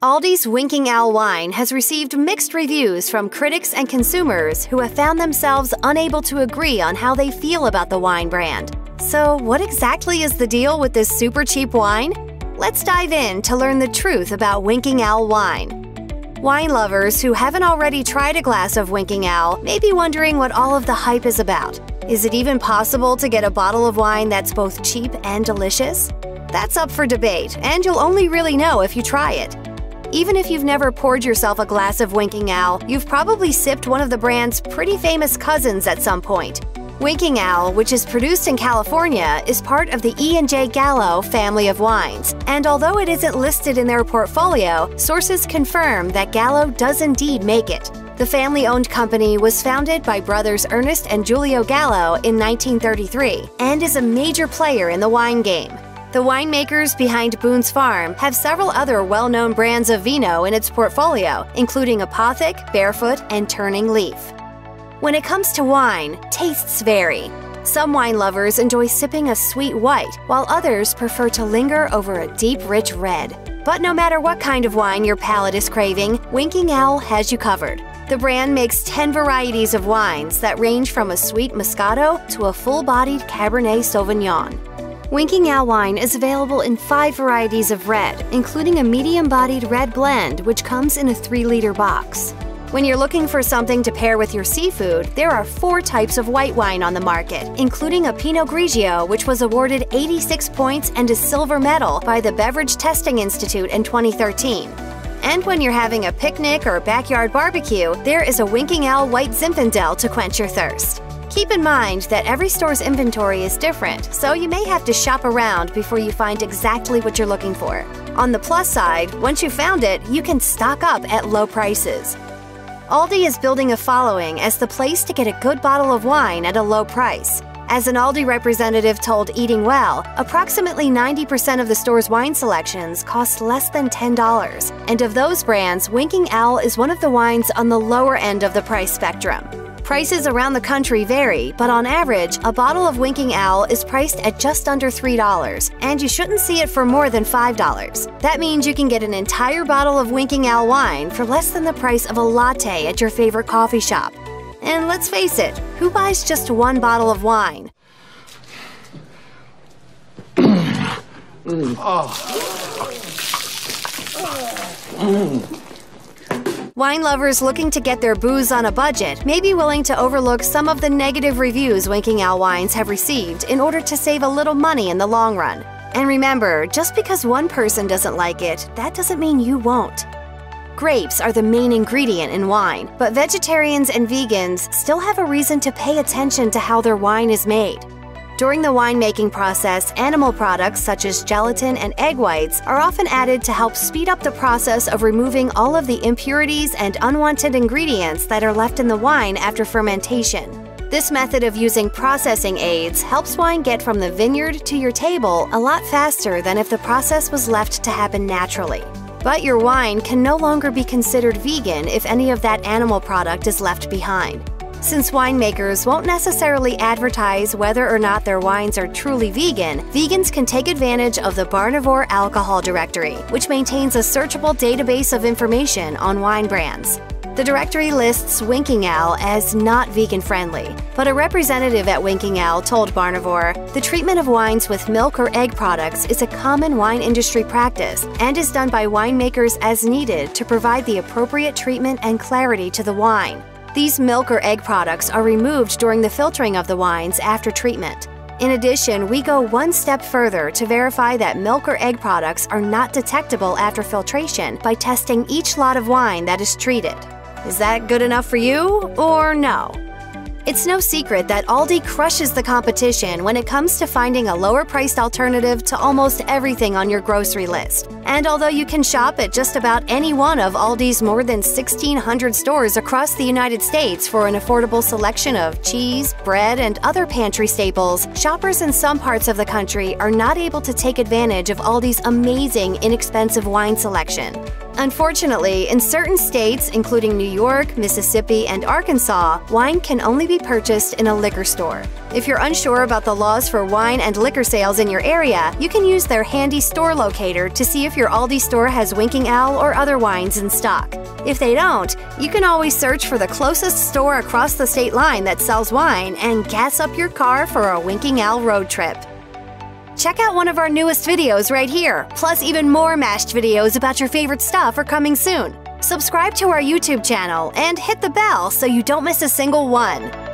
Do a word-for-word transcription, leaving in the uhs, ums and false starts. Aldi's Winking Owl wine has received mixed reviews from critics and consumers who have found themselves unable to agree on how they feel about the wine brand. So what exactly is the deal with this super cheap wine? Let's dive in to learn the truth about Winking Owl wine. Wine lovers who haven't already tried a glass of Winking Owl may be wondering what all of the hype is about. Is it even possible to get a bottle of wine that's both cheap and delicious? That's up for debate, and you'll only really know if you try it. Even if you've never poured yourself a glass of Winking Owl, you've probably sipped one of the brand's pretty famous cousins at some point. Winking Owl, which is produced in California, is part of the E and J Gallo family of wines, and although it isn't listed in their portfolio, sources confirm that Gallo does indeed make it. The family-owned company was founded by brothers Ernest and Julio Gallo in nineteen thirty-three and is a major player in the wine game. The winemakers behind Boone's Farm have several other well-known brands of vino in its portfolio, including Apothic, Barefoot, and Turning Leaf. When it comes to wine, tastes vary. Some wine lovers enjoy sipping a sweet white, while others prefer to linger over a deep, rich red. But no matter what kind of wine your palate is craving, Winking Owl has you covered. The brand makes ten varieties of wines that range from a sweet Moscato to a full-bodied Cabernet Sauvignon. Winking Owl wine is available in five varieties of red, including a medium-bodied red blend, which comes in a three-liter box. When you're looking for something to pair with your seafood, there are four types of white wine on the market, including a Pinot Grigio, which was awarded eighty-six points and a silver medal by the Beverage Testing Institute in twenty thirteen. And when you're having a picnic or backyard barbecue, there is a Winking Owl White Zinfandel to quench your thirst. Keep in mind that every store's inventory is different, so you may have to shop around before you find exactly what you're looking for. On the plus side, once you've found it, you can stock up at low prices. Aldi is building a following as the place to get a good bottle of wine at a low price. As an Aldi representative told Eating Well, approximately ninety percent of the store's wine selections cost less than ten dollars, and of those brands, Winking Owl is one of the wines on the lower end of the price spectrum. Prices around the country vary, but on average, a bottle of Winking Owl is priced at just under three dollars, and you shouldn't see it for more than five dollars. That means you can get an entire bottle of Winking Owl wine for less than the price of a latte at your favorite coffee shop. And let's face it, who buys just one bottle of wine? mm. Oh. Mm. Wine lovers looking to get their booze on a budget may be willing to overlook some of the negative reviews Winking Owl wines have received in order to save a little money in the long run. And remember, just because one person doesn't like it, that doesn't mean you won't. Grapes are the main ingredient in wine, but vegetarians and vegans still have a reason to pay attention to how their wine is made. During the winemaking process, animal products such as gelatin and egg whites are often added to help speed up the process of removing all of the impurities and unwanted ingredients that are left in the wine after fermentation. This method of using processing aids helps wine get from the vineyard to your table a lot faster than if the process was left to happen naturally. But your wine can no longer be considered vegan if any of that animal product is left behind. Since winemakers won't necessarily advertise whether or not their wines are truly vegan, vegans can take advantage of the Barnivore Alcohol Directory, which maintains a searchable database of information on wine brands. The directory lists Winking Owl as not vegan-friendly, but a representative at Winking Owl told Barnivore, "The treatment of wines with milk or egg products is a common wine industry practice and is done by winemakers as needed to provide the appropriate treatment and clarity to the wine. These milk or egg products are removed during the filtering of the wines after treatment. In addition, we go one step further to verify that milk or egg products are not detectable after filtration by testing each lot of wine that is treated." Is that good enough for you, or no? It's no secret that Aldi crushes the competition when it comes to finding a lower-priced alternative to almost everything on your grocery list. And although you can shop at just about any one of Aldi's more than sixteen hundred stores across the United States for an affordable selection of cheese, bread, and other pantry staples, shoppers in some parts of the country are not able to take advantage of Aldi's amazing, inexpensive wine selection. Unfortunately, in certain states, including New York, Mississippi, and Arkansas, wine can only be purchased in a liquor store. If you're unsure about the laws for wine and liquor sales in your area, you can use their handy store locator to see if your Aldi store has Winking Owl or other wines in stock. If they don't, you can always search for the closest store across the state line that sells wine and gas up your car for a Winking Owl road trip. Check out one of our newest videos right here! Plus, even more Mashed videos about your favorite stuff are coming soon. Subscribe to our YouTube channel and hit the bell so you don't miss a single one.